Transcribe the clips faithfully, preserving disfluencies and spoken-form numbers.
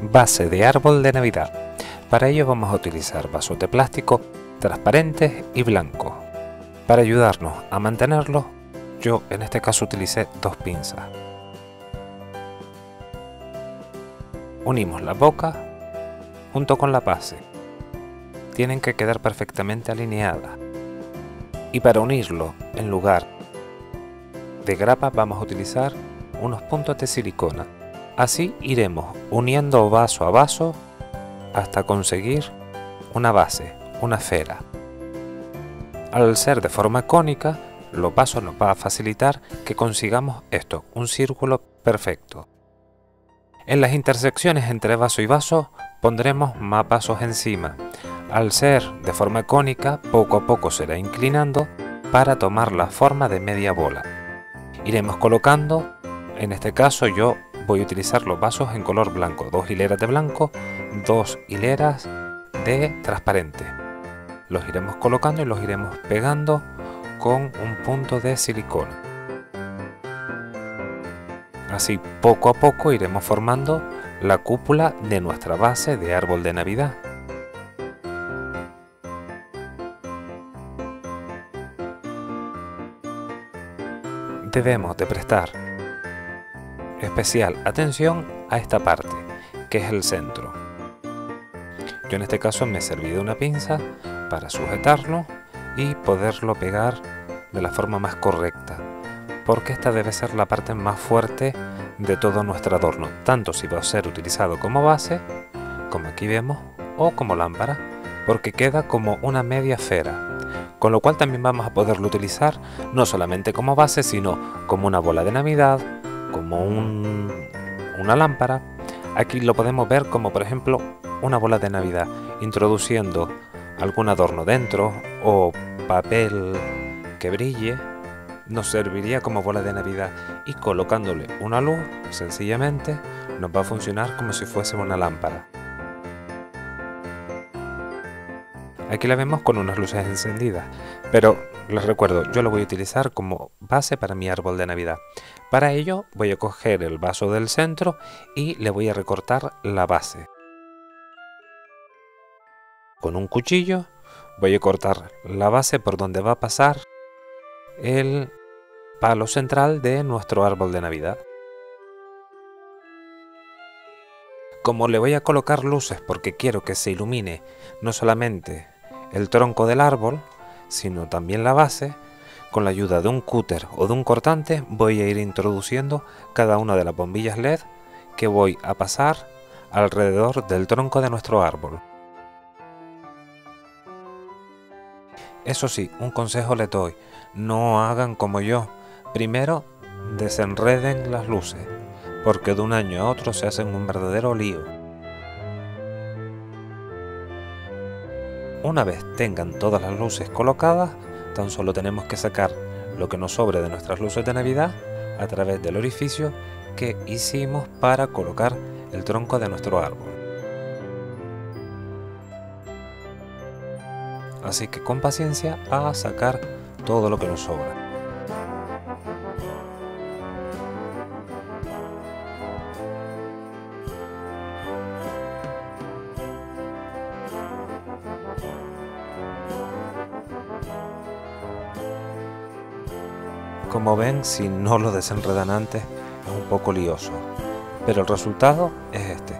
base de árbol de Navidad. Para ello vamos a utilizar vasos de plástico transparentes y blancos. Para ayudarnos a mantenerlos, yo en este caso utilicé dos pinzas. Unimos la boca junto con la base. Tienen que quedar perfectamente alineadas. Y para unirlo, en lugar de grapa vamos a utilizar unos puntos de silicona. Así iremos uniendo vaso a vaso hasta conseguir una base, una esfera. Al ser de forma cónica, los vasos nos va a facilitar que consigamos esto, un círculo perfecto. En las intersecciones entre vaso y vaso pondremos más vasos encima. Al ser de forma cónica, poco a poco se irá inclinando para tomar la forma de media bola. Iremos colocando, en este caso yo voy a utilizar los vasos en color blanco, dos hileras de blanco, dos hileras de transparente. Los iremos colocando y los iremos pegando con un punto de silicona. Así poco a poco iremos formando la cúpula de nuestra base de árbol de Navidad. Debemos de prestar especial atención a esta parte, que es el centro. Yo en este caso me serví de una pinza para sujetarlo y poderlo pegar de la forma más correcta, porque esta debe ser la parte más fuerte de todo nuestro adorno, tanto si va a ser utilizado como base, como aquí vemos, o como lámpara, porque queda como una media esfera, con lo cual también vamos a poderlo utilizar no solamente como base, sino como una bola de Navidad, como un, una lámpara. Aquí lo podemos ver como, por ejemplo, una bola de Navidad, introduciendo algún adorno dentro o papel que brille, nos serviría como bola de Navidad, y colocándole una luz, sencillamente, nos va a funcionar como si fuese una lámpara. Aquí la vemos con unas luces encendidas, pero les recuerdo, yo lo voy a utilizar como base para mi árbol de Navidad. Para ello voy a coger el vaso del centro y le voy a recortar la base. Con un cuchillo voy a cortar la base por donde va a pasar el palo central de nuestro árbol de Navidad. Como le voy a colocar luces porque quiero que se ilumine no solamente el tronco del árbol, sino también la base, con la ayuda de un cúter o de un cortante voy a ir introduciendo cada una de las bombillas L E D que voy a pasar alrededor del tronco de nuestro árbol. Eso sí, un consejo les doy, no hagan como yo, primero desenreden las luces, porque de un año a otro se hacen un verdadero lío. Una vez tengan todas las luces colocadas, tan solo tenemos que sacar lo que nos sobre de nuestras luces de Navidad a través del orificio que hicimos para colocar el tronco de nuestro árbol. Así que con paciencia a sacar todo lo que nos sobra. Como ven, si no lo desenredan antes es un poco lioso, pero el resultado es este,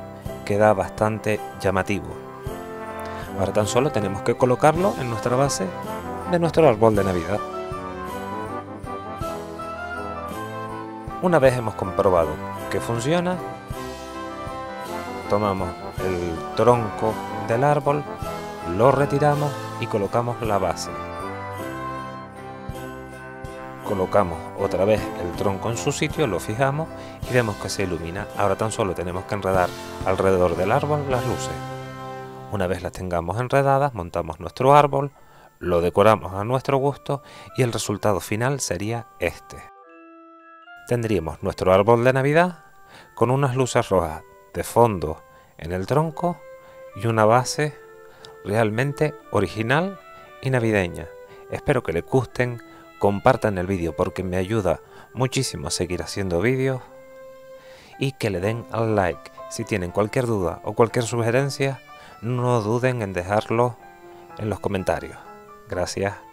queda bastante llamativo. Ahora tan solo tenemos que colocarlo en nuestra base de nuestro árbol de Navidad. Una vez hemos comprobado que funciona, tomamos el tronco del árbol, lo retiramos y colocamos la base. Colocamos otra vez el tronco en su sitio, lo fijamos y vemos que se ilumina. Ahora tan solo tenemos que enredar alrededor del árbol las luces. Una vez las tengamos enredadas, montamos nuestro árbol, lo decoramos a nuestro gusto y el resultado final sería este. Tendríamos nuestro árbol de Navidad con unas luces rojas de fondo en el tronco y una base realmente original y navideña. Espero que les gusten. Compartan el vídeo porque me ayuda muchísimo a seguir haciendo vídeos y que le den al like. Si tienen cualquier duda o cualquier sugerencia, no duden en dejarlo en los comentarios. Gracias.